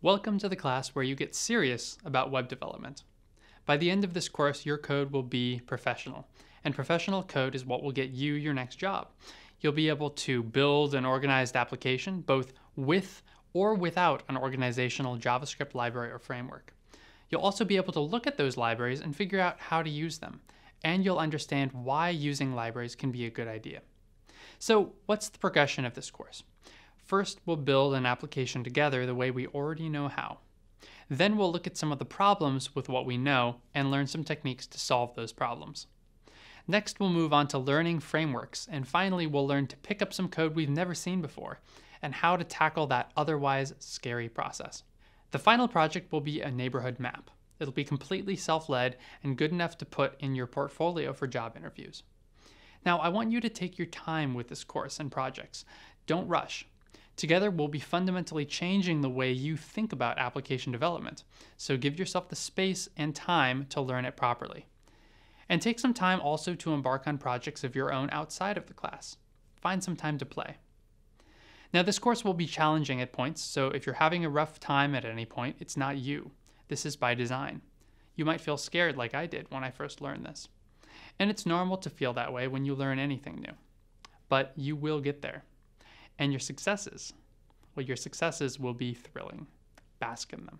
Welcome to the class where you get serious about web development. By the end of this course, your code will be professional, and professional code is what will get you your next job. You'll be able to build an organized application, both with or without an organizational JavaScript library or framework. You'll also be able to look at those libraries and figure out how to use them, and you'll understand why using libraries can be a good idea. So what's the progression of this course? First, we'll build an application together the way we already know how. Then we'll look at some of the problems with what we know and learn some techniques to solve those problems. Next, we'll move on to learning frameworks, and finally, we'll learn to pick up some code we've never seen before and how to tackle that otherwise scary process. The final project will be a neighborhood map. It'll be completely self-led and good enough to put in your portfolio for job interviews. Now, I want you to take your time with this course and projects. Don't rush. Together, we'll be fundamentally changing the way you think about application development, so give yourself the space and time to learn it properly. And take some time also to embark on projects of your own outside of the class. Find some time to play. Now, this course will be challenging at points, so if you're having a rough time at any point, it's not you. This is by design. You might feel scared like I did when I first learned this. And it's normal to feel that way when you learn anything new. But you will get there. And your successes? Well, your successes will be thrilling. Bask in them.